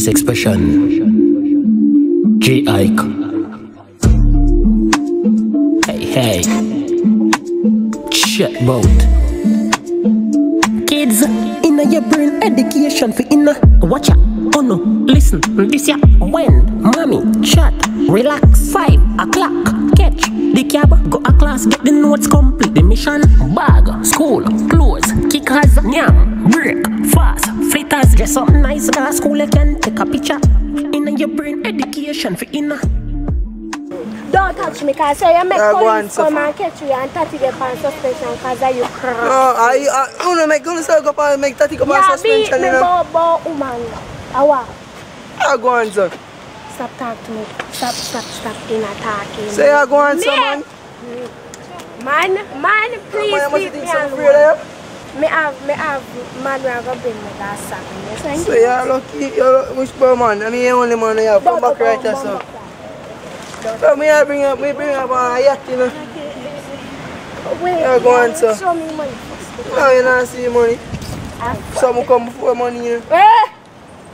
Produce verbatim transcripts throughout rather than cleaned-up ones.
this expression, Jayike. Hey, hey, check out. Kids, inna your brain education for inna. Watch out, oh no, listen, this ya when mommy chat, relax, five o'clock, catch the cab, go a class, get the notes, complete the mission, bag, school, clothes, kickers, nyam, break, fast, fritters, dress up nice, car, school again, take a picture, inna your brain education for inna. Don't touch me, cause I make uh, police come and catch you and thirty get pound suspension cause I you cross. No, I I don't make gonna say go and make thirty get pound suspension. Yeah, be me bo bo woman. Awa. I go on sir. Stop talking to me. Stop stop stop in attacking. Say I go on sir man. Man man please leave me alone. Me have me have man we have a bring me that sack. So you're lucky. You're which poor man? I mean you're only man you have. Come back right here sir. So me I bring up, me bring up a yacht, you know. Wait, I go on, sir. Show me money first. No, you don't see money. Some come before money, you know. Eh?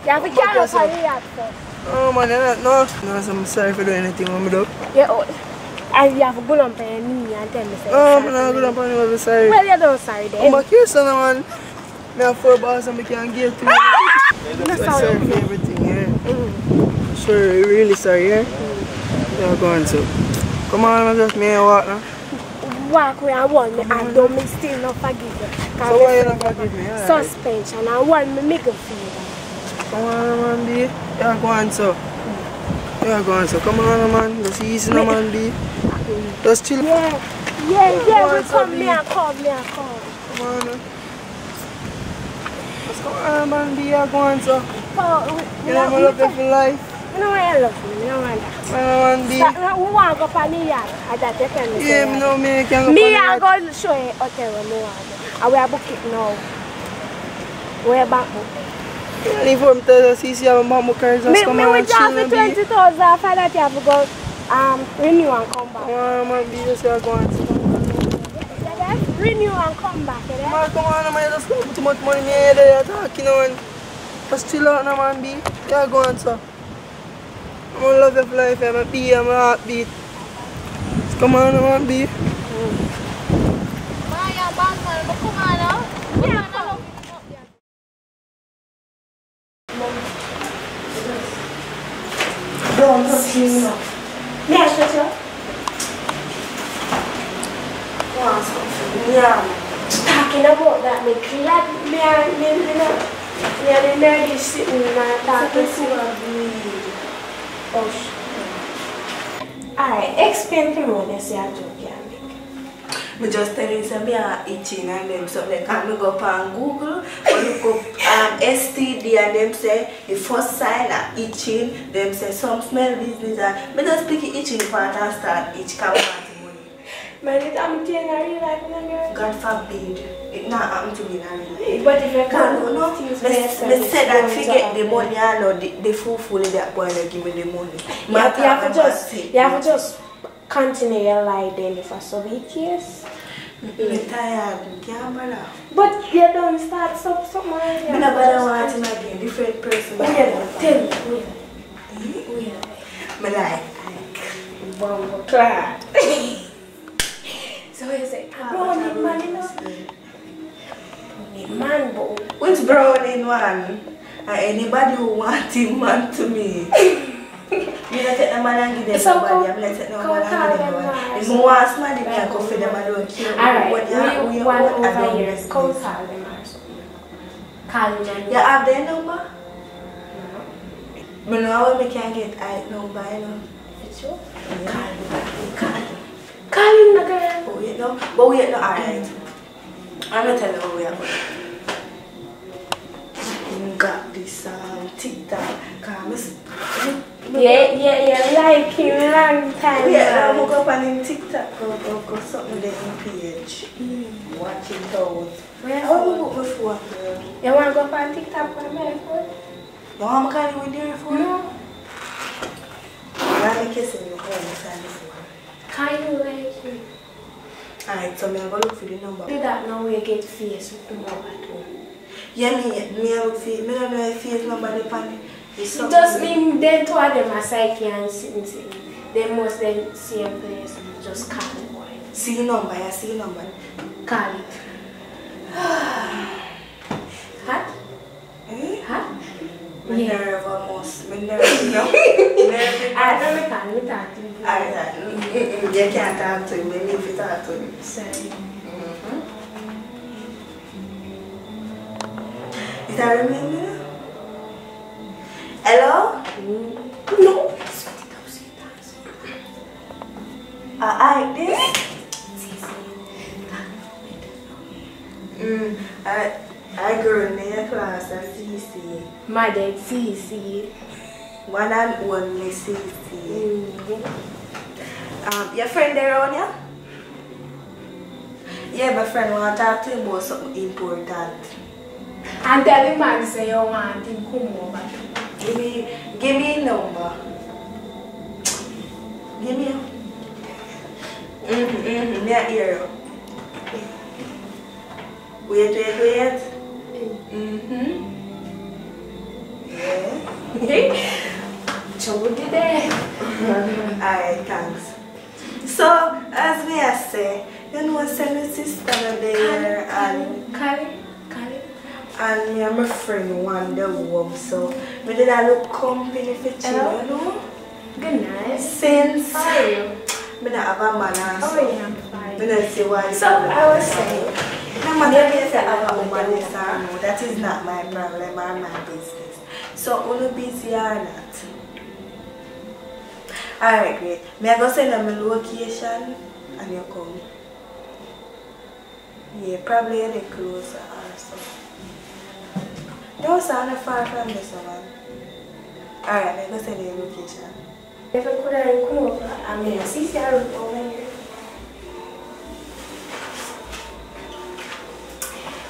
You have to carry up on the yacht first. No, man, you're not. No, no, I'm sorry if you do anything, I'm done. Yeah, oh. And you have to go down on your knee and tell me, sir. No, I'm not going down on your knee, I'm sorry. Well, you don't sorry, then. I'm back here, son, man. I have four balls and I can't get to you. I'm sorry for everything, yeah. Sure, really sorry, yeah. Yeah, go on, so. Come on, I'm just me and walk now. Walk where I want me and don't me still not forgive you. So why you don't forgive me? Yeah, suspension right. And want me make a favor. Come on, man, B. Yeah, go on, so. Yeah, go on, so. Come on, man. Just easy, no, man, B. Just chill. Yeah, yeah, yeah. yeah we on, come, so, me and come, me and come. Come on, man. Just come on, man, B. Yeah, go on, so. Oh, we, you know, I'm looking for life. You know I love you, you know I love you. Who want to go to New York? I don't take any care. Yeah, no, me can go to New York. Me going to show you hotel where I want to. And we are booking now. We are back booking. And if I'm thirty-six, you have a mom who carries us come and chill and be. Me with twenty thousand, I find that you have to go um, renew and come back. Come on, man, be just here, go on. Renew and come back, you know? Man, come on, man, just don't put too much money in your head, you're talking, man. Just chill out, man, be. Yeah, go on, sir. I love of life, I'm a bee, I'm a heartbeat. Come on, I'm a bee. Maya, Batman, come on now. Yeah, come on. Don't touch me now. May I touch you? Yeah. Talking about that, I'm glad I'm not sitting and talking to you. Alright, explain to me what you say I joke you make. I just tell you that I am itching and them so like I go up on Google or look up um, S T D and them say the first sign of itching, them say some smell business and I just pick itching part and start itch come out the money. Man, it happened to you in real life in America? God forbid, it not happened to me in real life. But if you can't do nothing, I said that forget the money and all the, the food full of that boy that give me the money. You have, you have to just you yeah. have to just continue your life daily for some eight years. I'm tired, yeah, but you don't start some somewhere. I'm not want to be a different person. But yeah, tell me. We're yeah. yeah. like, like bomb clad. So you say, I don't need money now. Man, bro. Which brown in one? Uh, anybody who wants him, man to me. You don't take the man and give them so nobody. I'm not taking the man and give them nobody. If you want somebody, you can go for them and don't kill them. Alright, we want over here. Come call them or something. Call them. You have their number? No. I know I can get a number, you know. It's true? Yeah. Call them. Call them. Call them again. But wait, no. But wait, no, alright. I'm not telling you where I'm going. You got this um, TikTok. Yeah, yeah, yeah. Like him long time. Yeah, I woke up on TikTok. Go, go, go. Something there in page. Mm. Watch it out. Where are you going before? You want to go on TikTok for my phone? No, I'm calling with your phone. No. I'm kissing your phone. Kind of like you. Alright, so I'm going to look for the number. Do that now we get face with the number at home. Yeah, me, me I look for, me don't know if face number depends. Just mean they told them a psyche and they must then see a place and just call it. See number, I see number. Call it. Hot? Eh? Hot? My nerve almost. My nerve, no. I don't know if I can talk to you. I don't know. You can't talk to me. Maybe if you talk to me. Sorry. Is that remember? Hello? Mm. No. I like this. Mm. I I grew in their class at C C. My dad C C. One and only C C. Mm. Um, your friend there on ya? Yeah, my friend want to talk to him about something important. And tell him man say you want him come over. Give me, give me a number. Give me a... Mm-hmm, mm-hmm, yeah, here. Wait, wait, wait. Mm-hmm. Yeah. Chow today. Alright, thanks. So, as we are saying, you know, send my sister there and... Karen, Karen. And me and my friend wander home, so we did a look company for children. Hello? Good night. Since how are you? I don't have a man so oh, yeah, fine. I don't see why. So I was saying, my mother means I have a woman, yes or no. That is not my problem or my business. So are you busy or not? Alright, great. May I go send them my location and you come? Yeah, probably the clothes or something. Don't sound far from this one. Alright, let me send you a location. If I could have come over, I mean, see, I would go over here.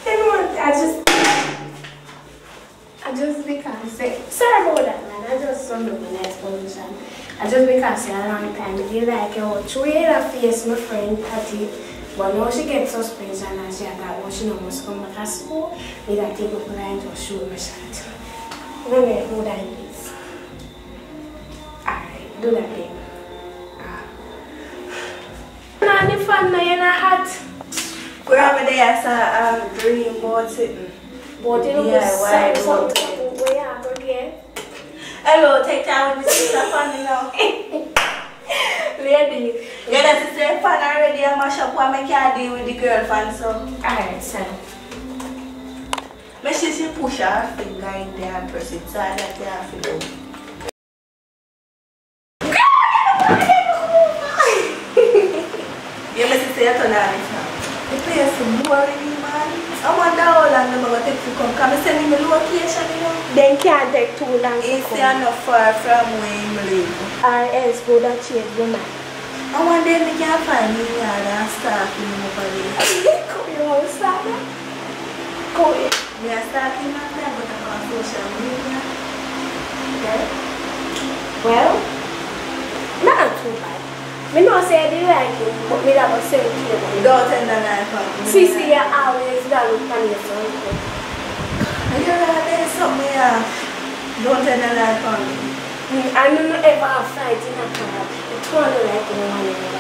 Everyone, I just. I just become sick. Sorry about that, man. I just don't know the next position. I just become sick around the time. They like, oh, three of face, my friend, Patty. But now she gets suspension and she had that one, she almost come back to school. Need to take up line to show my shot. When I hold that please. Alright, do that thing. Now the fan now in a hat. Where am I there as a dream board sitting? But you know what's something we have to get. Hello, take time with the family now. Lady, yeah, that's the fan already. I'm a shop where I can't deal with the girl fan, so. Alright, sir. Make sure she push her finger in there and press it so that they have to go. Yeah, make sure she turn on it now. The place is boring, man. I wonder how long I'm going to take to come. Can I send me location, you know? Then can't take too long. It's not far from where I live. Or else go that change woman. I wonder if we can find me yard and start him over there. Come here, how start him? Come here. We are starting on that, but I'm on social media. Okay? Well, not too bad. I don't say they like you, but I don't say it to you. Don't tell them that for me. See, see, you're always that look on your phone. I don't know, there's something here. Don't tell them that for me. I don't know if I'll fight in a car. It's one of like one another.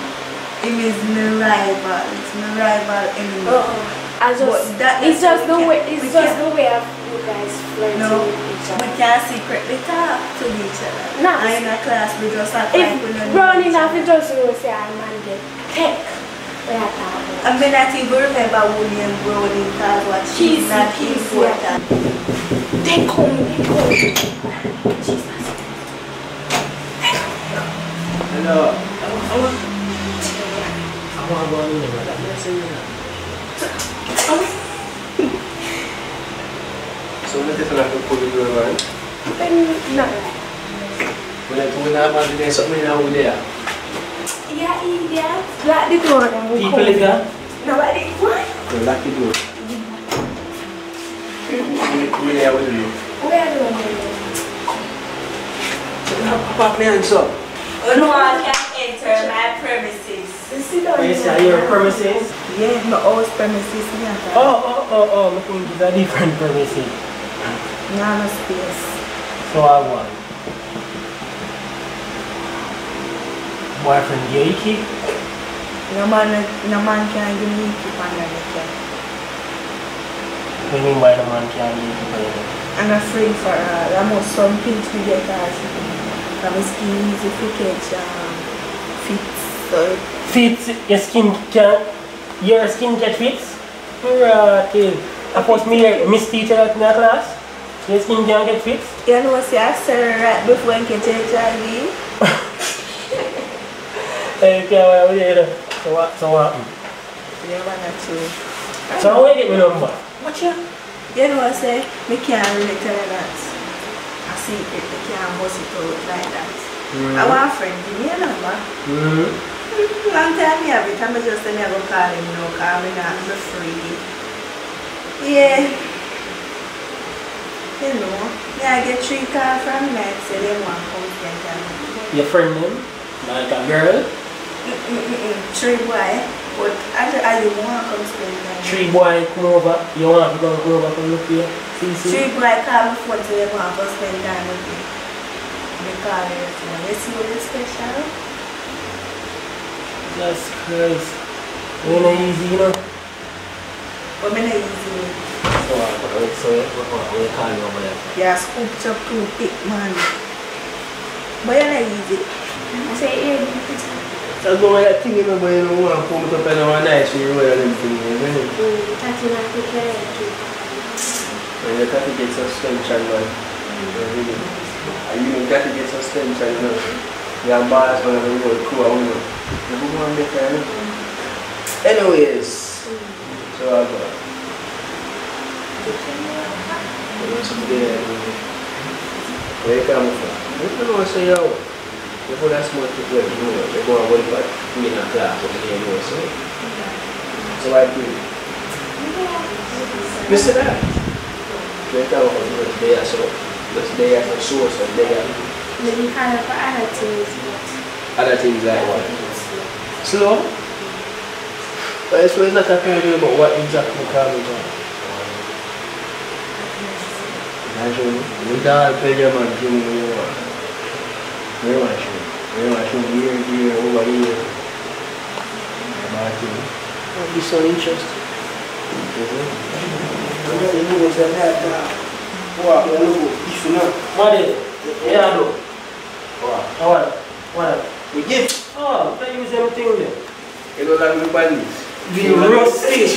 It is my rival. It's my rival enemy. Uh -uh. I just, that it's just the way. It's just the way of you guys flirting no, with each other. We can't secretly talk to each other. Nah. I'm in a class. We just have to. If running after just you will say I'm man get tech. Yeah. I mean that you remember William Brody because what she's not important. They come. They come. No, I want to go in there, but I'm not saying that. So, what if I have to put it in the van? No. When I come in that van, there's something over there. Yeah, in there. Lock the door. People in there? Nobody. What? No, lock the door. Where are you? Where are you? Papa, play hands up. No one can enter my premises. Yes, are your premises? Yeah, my old premises. Yeah. Oh, oh, oh, oh, looking to the different premises. No, no space. So so I won. Boyfriend Jayike? No man, no man can give me to Pandemic. What do you mean by no man can give me to Pandemic? I'm afraid for uh, almost some things we get as my skin is a um, fits. Fits? Your skin can, your skin get fits? Right. I was Miss Teacher in that class. Your skin can get fits? You know what I said right before I get H I V. Hey, okay, well, yeah. So what? So what? Yeah, one or two. So where did we number? What you? You know what I say? Me can't relate to that. I see it. Me can't bust it out like that. Mm. I want a friend. Give me a number. Mm. Long time me have it. I'm just saying I go call him now. Call me now. I'm free. Yeah. You know. Yeah, I get three calls from Max. Say they want to come get them. Your friend name? Like a girl? Tree boy, but I don't want to come spend time. Tree boy come over, you want to come over to look here? Tree boy call me phone so you want to spend time with me. They call you, you see what is special? Jesus Christ, you're not easy, you know? But I'm not easy. So I put so you call me over there? Yeah, scooped up too thick, man. But you're not easy. I say, yeah, that's why I think you know when you want to come up and have a nice and everything, isn't it? Mm, that's what I think I like it. Well, you got to get some tension, man. And you got to get some tension, man. Your bars are going to go cool, you know. You don't want to make it, you know. Anyways, so I go. You know someday, you know. Where you come from? You don't know what to say, yo. Before that small people, you know, they go and work for me in a class over there, you know, so. So I do. Mister Dad, they tell us they are so, they are so source of they are. Then you kind of other things, but. Other things like what? Slow? But it's not talking about what exactly can be done. Imagine, you don't pay your money, you know. Very much, very much from year to year, over year. That would be so interesting. I'm going to do this and that now. Wow, I'm going to do this and that. What is it? Yeah, I do. What? What? We get. Oh, I use everything there. They don't like me by this. They roast it.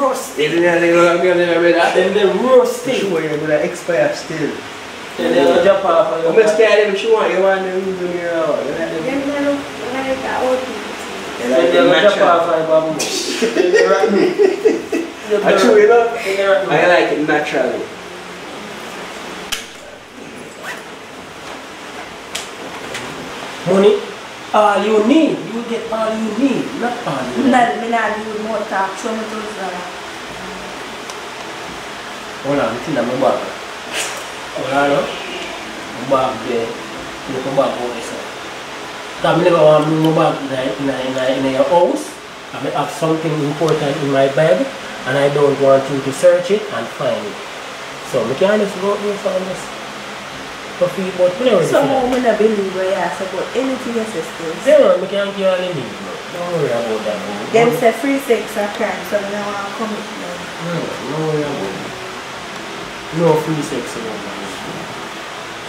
Roast it. They don't like me on the red hat. Then they roast it. Sure, you're going to expire still. Then they will jump off and you'll just carry them if you want, you want them to do your own. Then they will jump off and you'll move. They rock me. I chew it up. I like it naturally. Money, all you need. You get all you need, not all you need. Not me not need more talk, show me those dollars. Hold on, this is number one. Orano, bag there, you can bag for yourself. I never want to bag in a house. I may have something important in my bag, and I don't want you to search it and find it. So we can just go here for this. For free, but we don't. Some women are believe where you ask about anything else is still. They don't, we can't give all the need. Don't worry about that. Them say free sex are crime, so we don't want to commit now. No, don't worry about it. No free sex anymore.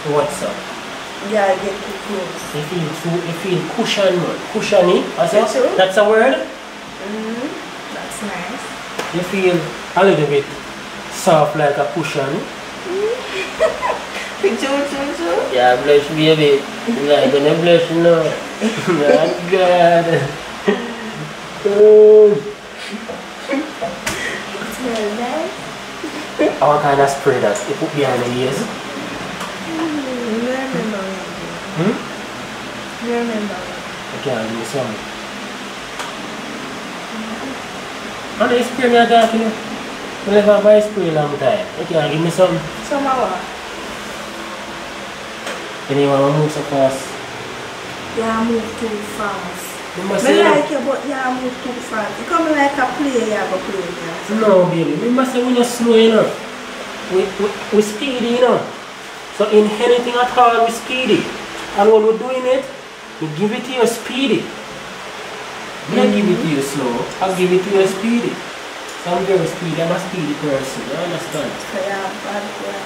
So what's up? Yeah, I get too close. You feel, too, you feel cushion, cushiony. That's, that's a word? Mm-hmm. That's nice. You feel a little bit soft like a cushion. Choo choo choo. Yeah, blush baby. You're not going to blush now. Not good. Oh. It smells nice. Our kind of spray that you put behind the ears. Hmm? You remember. Okay, I'll do some. Mm-hmm. And the spray me a talking. We never buy spray long time. Okay, I'll give me some. Some hour. Anyone want to move so fast? Yeah, I move too fast. You must I like you, but yeah, I move too fast. You come like a player, but player. Yeah. No, baby. We must say we're not slow enough. We, we, we're speedy, you know. So in anything at all, we speed it. And when we're doing it, we give it to you speedy. We don't give it to you slow, I'll give it to you speedy. So I'm very speedy, I'm a speedy person, you understand? So you're a bad boy.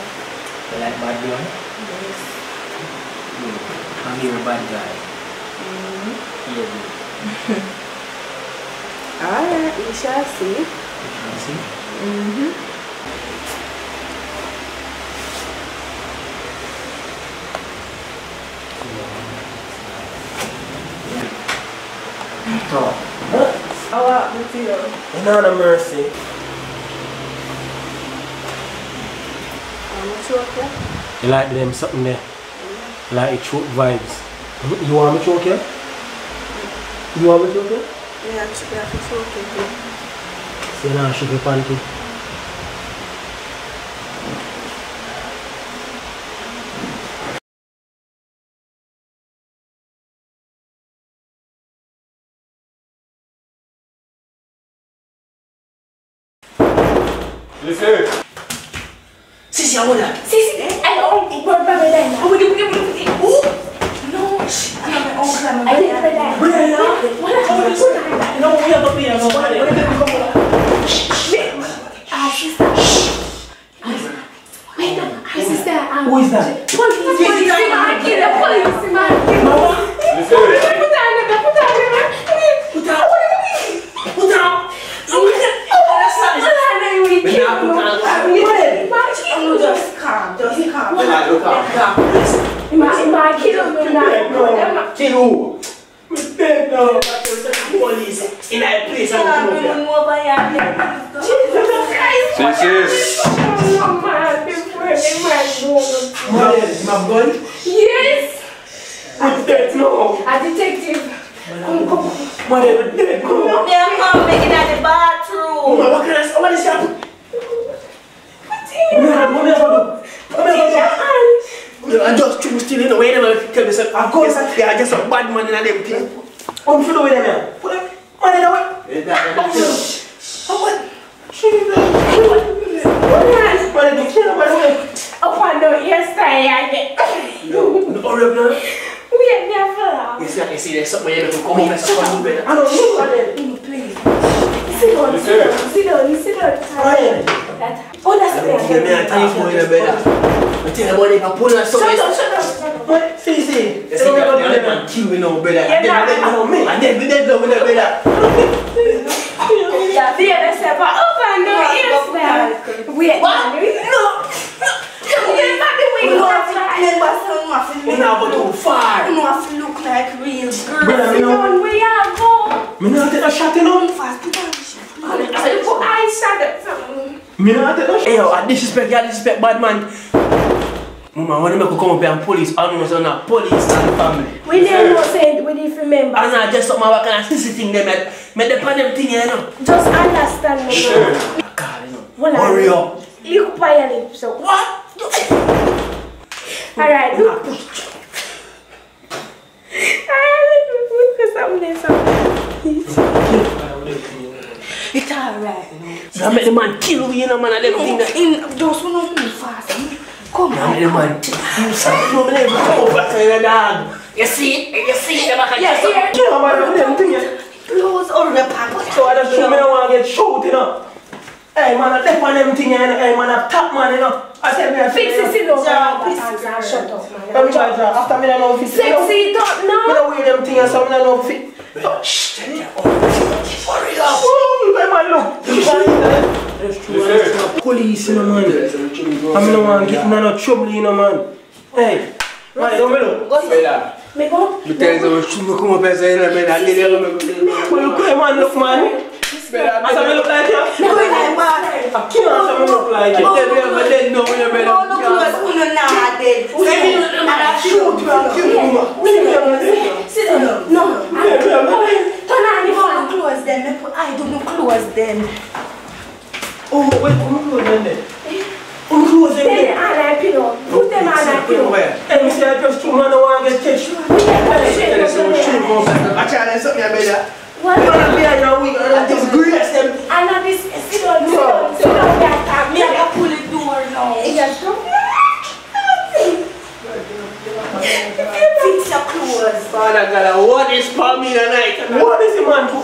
You like bad boy? Yes. Yeah. I'm here a bad guy. Mm-hmm. Yeah. Alright, we shall see. We shall see? Mm-hmm. No. Huh? I'll out with you. And not a mercy. You like them something there? Yeah. Like throat vibes. You want me to choke you? You want me to choke you? Yeah, I'm sure I can choke you. See now, she be panty. Listen. Sissy, I want that. Sissy, I don't want my brother. Oh, wait, wait, wait, wait. Who? No, shh. I have my own brother. I didn't have that. Where are you? What are you doing? No, we have a baby. What are you doing? Shh, shh. Ah, sister. Shh. Wait, ah, sister. Who is that? Police, police, man. Kill the police, man. Mama. Listen. Put her on the, put her on the man. Put her. Put her. But now you can't do it. Just calm, just calm. Look at, look at. Imagine my kid on me now. Kid who? We beg now. Police in a place I don't know. Jesus Christ. Jesus. Oh my, before my mom. Yes, my boy. Yes. I'm dead now. A detective. Come, come. Mother, dead now. No, they are not making at the bathroom. Mama, what can I say? What is happening? I just choose to in a way that tell myself, of course, they are just a bad man and them people. I'm sure with them. What? What? What? I want to pull her so. Shut up, shut up. What? See, see. They say that they don't kill me no better. And then we dead love with no better. Yeah, they are the step up and no ears now. Wait, what? No. You're not the way you are flying. You're not going to far. You have to look like real girls. You know where you go. I'm not going to shut it on. I shut it on. I'm not going to shut it on. I disrespect, I disrespect bad man. Mama, when you come up here and police, I know you're not police and family. We never know, say, we need to remember. And I just something I can assist thing them, I depend on them thing, you know. Just understand me. Sure. God, you know. Hurry up. You can your lips. What? Alright, look. I look because I'm there something. It's alright. I make the man kill you, you know, man, and everything. Those who don't move fast. Come on, man. You see, you know, man. You see, you see, you know, yes, yes. You know, man, them things. Close all the package. So I just show me the one get shot, you know. Hey, man, I take on them things, you know. Hey, man, I tap, man, you know. I said, man, fix this, you know. Shut up, man. Let me try to. After me, I know fix it. Sexy, don't know. Me don't wear them things, so me don't know fix. Shh, hurry up. Oh, hey, man, look. You see, police, you know, man. I'm no one getting no trouble, you know, man. Hey, man, don't me look. Me go. You tell them to come up and say, "No, man, I need them." Well, look, man, look, man. I saw me look like you. Me go like man. I can't saw me look like you. Tell me, but then no, you better. No, look, who's who now? I did. Let me shoot you. Shoot you. Sit down. No. Turn on the phone. Close them. I don't close them. Oh, wait, who was in there? Who was in there? Put them on pillow. Put them on that pillow. And you said, just two men want to get kicked. I tried something I made that. What? You don't be your week. I disgrace them. I know this. Sit on the floor. Sit on that. Me, I pull the door now. It just don't.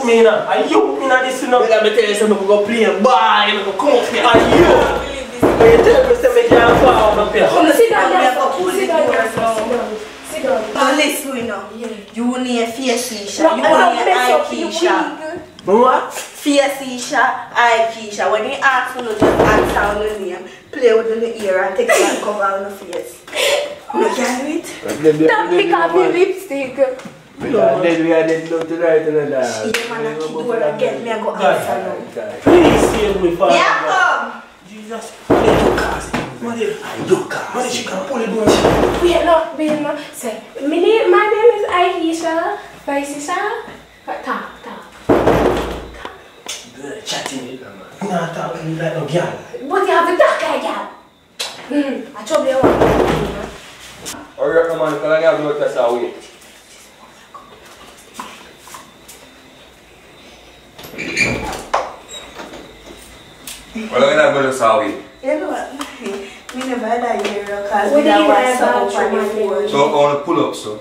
me now. I yoke me now this you know. Let me tell you something, we go play and buy, we go come up here. I yoke. But you tell me something, you can't fall out of here. Come sit down there for cool it down. Sit down. Now listen, you know. You need a face Keisha. You need an eye Keisha. What? Face Keisha, eye Keisha. When you ask for no, just ask out the name. Play with the ear and take it and cover on the face. You can do it. Don't pick up your lipstick. Then we are dead love to right and left. Yeah, man, I keep going to get me and go outside. Please save me, Father. Yeah, come. Jesus, Lucas. Mother, Lucas. Mother, she can pull it down. Wait, no, wait, no. Say, my name is Aisha. Aisha. Talk, talk. Talk. Chatting it, man. You not talking like no girl. But you have to talk like a girl. Hmm, I trouble you one. Alright, man, because I have no test away. What are you not going to say? You know what? We never had a year because we never had a year. So, all the pull ups, so?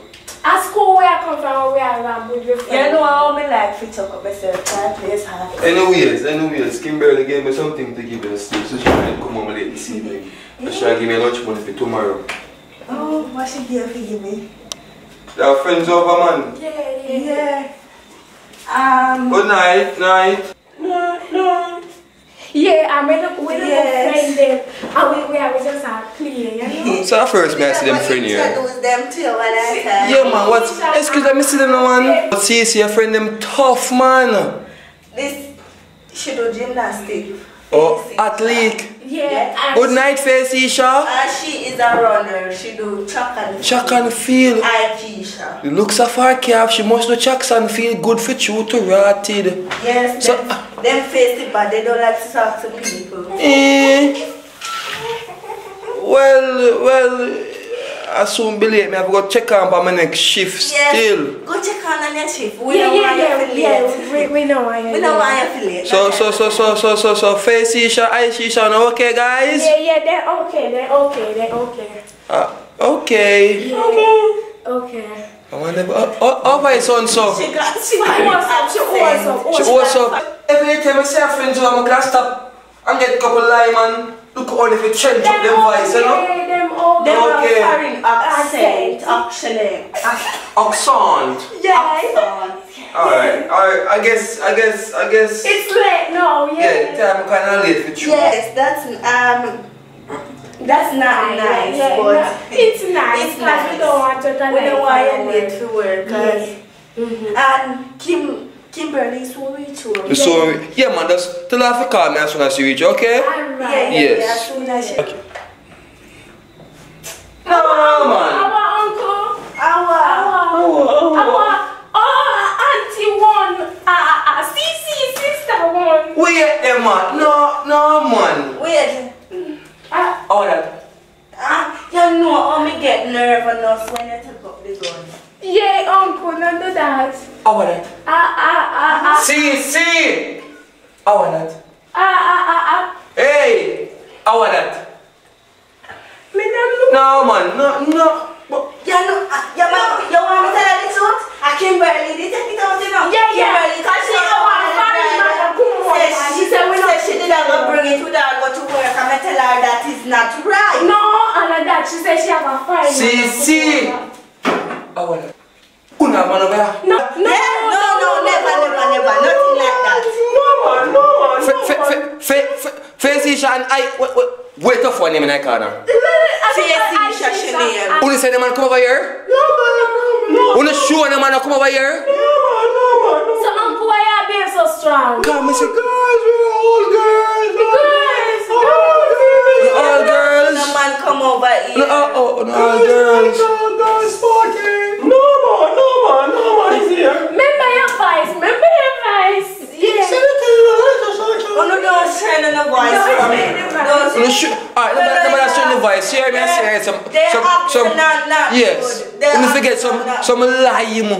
At school, where I come from, where I am, with your friends. You know how I like to talk about certain place. Anyways, anyways, Kimberly gave me something to give her sleep, so she might come home late this evening. But she will give me lunch money for tomorrow. Oh, what she gave me? Your friends over, man. Yeah, yeah. Um, Good night, night. No, no. Yeah, I made up with yes. friend them. And we, we, we just are clear, you know? So at first, I see them friend here. Yeah, man, what? Excuse me, I see them no one. But see, see, your friend them tough, man. This, she do gymnastics. Oh, athlete. Yeah. Good night, Face Isha. And she is a runner. She do track and field. Track and field. I Keisha. The looks of her calf, she must do track and field. Good for you to rotted. Yes. So, them, uh, them face it, but they don't like to talk to people. Eh. Well, well. I soon believe me. I've got to check on for my next shift. Yes. Still. Go check on the next shift. We yeah, know yeah, yeah, yeah. We, we know why. We know why I feel it. So so so so so so so Face Isha, eye Isha, okay guys. Yeah yeah, they're okay, they're okay, they're okay. Uh, okay. Yeah. Okay. Okay. I wonder. Oh oh, my son so. She got she was up. She was up. She was up. Every time I see a friend, so I'm gonna stop and get a couple lime and look only if it trends up them voice, you know. They were okay. Carrying accent, actually. Accent? Yeah. Alright, alright, I guess, I guess, I guess. It's late now, yeah. Yeah, I'm kind of late with you. Yes, that's, um, that's not nice, yeah, but. Yeah. It's nice, it's nice. We don't want to We don't want you late to work, guys. And Kim, Kimberly is so rich. So, yeah, man, that's, tell her to call me as soon as you reach, okay? Alright. Yeah, yeah, yes. yeah, as soon as you okay. No, no, man. Our uncle, our, our, our, our, our auntie one, our C C sister one. Wait, there, man. No, no, man. Wait. Ah, all that. Ah, you know how me get nervous when I take up the gun. Yeah, uncle, not do that. All that. Ah, ah, ah, ah. See, see. All that. Ah, ah, ah, ah. Hey, all that. No man, no, no. But yeah, no, uh, yeah, man, you want to tell her the truth? I can barely take it out, you know. Yeah, yeah. Barely, cause she don't want to marry man. She said we said she didn't go bring it to her, go to work, and I tell her that is not right. No, and that she said she have a friend. See, see. I want to. Una man over here. No, no, no, no, never, never, never, nothing like that. No man, no man, no man. Face Isha and I. Wait up for a name in that corner. Who said the man come over here? No man, no man. Who sure the man come over here? No man, no man. So uncle, why are you being so strong? God, me say, girls, we're all girls. Girls, girls, all girls. No man come over here. No, oh, no, all girls. No girls, fucking. No man, no man, no man is here. Remember your voice, remember your voice. Yeah. Oh no, don't send in a voice from me. No, sh alright, let me let me advice. Share me, share some, some, some. Yes. You need to get some, some lime.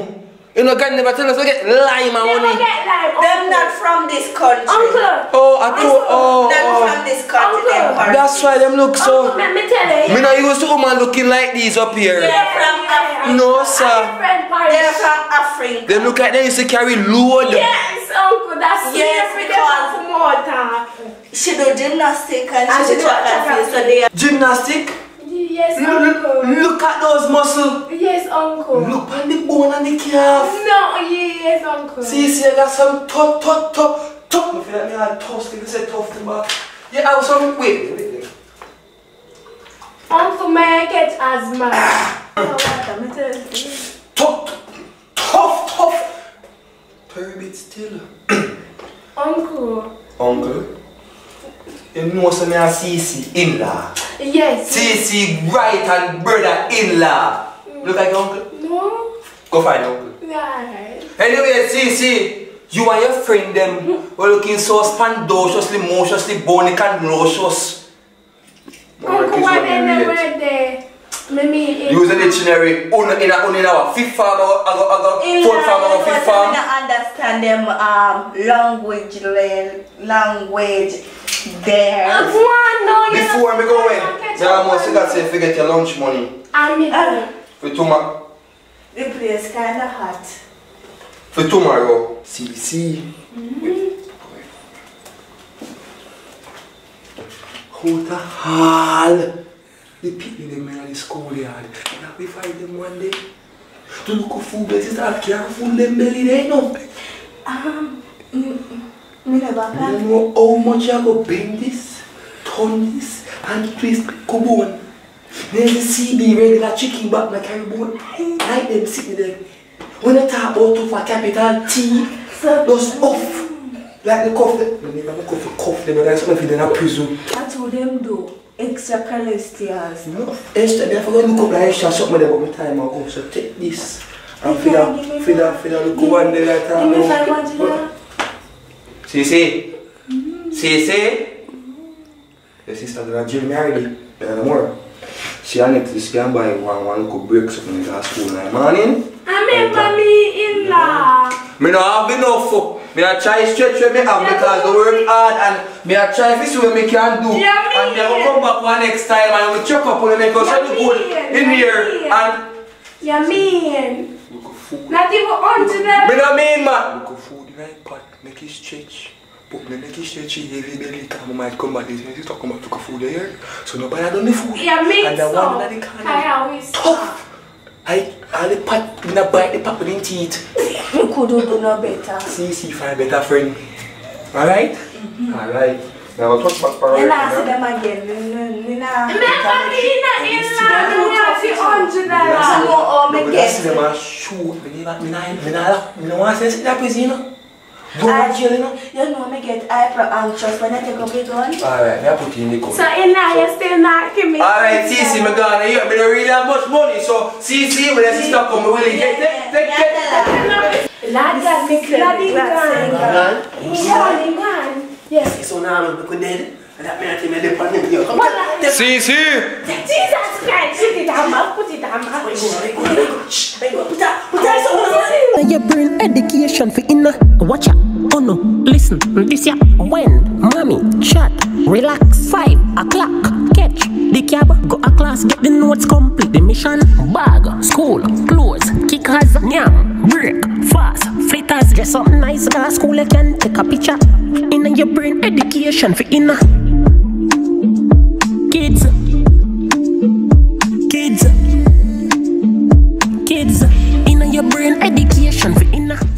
You know, God never tell us to get lime. I want it. They're not from this country. Uncle. Oh, I thought. Oh, they're from this country. That's why them look so. Let me tell you. Me not used to woman looking like these up here. They're from Africa. parents. No, sir. Different parents. They're from Africa. They look like they used to carry load. Yes, uncle. That's yes, because water. She do gymnastics and, and she do athletics. So they gymnastic. Yes, no, uncle. Look at those muscles. Yes, uncle. Look at the bone and the calf. No, yes, uncle. See, see, I got some tough, tough, tough, tough. I feel like me had tough things. I said tough thing, but yeah, I was some wait, wait, wait. Uncle, may I get asthma? Tough, tough, tough. Pyramid still. Uncle. Uncle. You know some I see see in la. Yes. Sissy, right and brother-in-law. Mm. Look like your uncle? No. Go find your uncle. Right. Anyway, Sissy, you and your friend them mm. were looking so spandaciously, mociously, bonic and nauseous. Uncle, why they never there? Mimi, use a dictionary. On in a on in our fifth farm, or fourth farm, or fifth farm. I understand them um language language. There. Uh, no, before we go in, there are more cigarettes if you get your lunch money. I mean, uh, for tomorrow. The place kind of hot. For tomorrow. See, see. What the hell? The people in the schoolyard. Now we find them one day. To look for food, but it's not careful. Them belly, they know. Um. Mm. You know how much I go bend this, turn this, and twist kubon. Then you see the regular chicken back my carry bone. Like them sitting there. When I talk about of a capital T, those off. Like the cough them. They never go for cough them, like something in a prison. That's what them do. Extra cholesterol. No, extra. They forgot to look up the extra something there about my time ago. So take this. And feel that, feel that, feel that, look over there like that. Sissy, Sissy, your sister did a jail married anymore. She only to scan by one one could break something in school in the morning. I mean, mommy in law. Me no have enough for. Me I try stretch where me have because I work hard and me I try this where me can do. And me I will come back one next time and we check up on me because I do good in here and. You mean? Not even onto them. Me no mean man. Right, but make it stretch. But me make it stretchy heavy belly time. I might come back this minute. You talk about took a food here. So nobody done the food. Yeah, me and the so. One that they can't I tough. I all the pat in a bite the pap in teeth. You couldn't do no better. See, see, find a better friend. Alright? Mm-hmm. Alright. Now I'll talk about parents. I'll see them again. Remember, Nina, Nina, I'm not going to see them and shoot. I don't want to see that prison. I you know, you know me get hyper anxious when I take up the gun. Alright, I put in the gun. So in now you still not give me. Alright, Sissy, I'm gonna you don't really have much money, so Sissy, when the sister come, we'll get it. Take it. Lad got me clearly gun. Yes, so now I'm going dead. And that means I'm going to put it in your hand. Sissy! Jesus Christ, put it on my, put it on my. Put it on my. Shh, put it on my. Your brain education for inner. Watch out. Oh no, listen, this year when mommy chat, relax, five o'clock, catch the cab, go a class, get the notes complete, the mission, bag, school, clothes, kickers, yam, break, fast, flitters, just something nice, go school again, take a picture, in your brain, education for inner kids, kids, kids, in your brain, education for inner.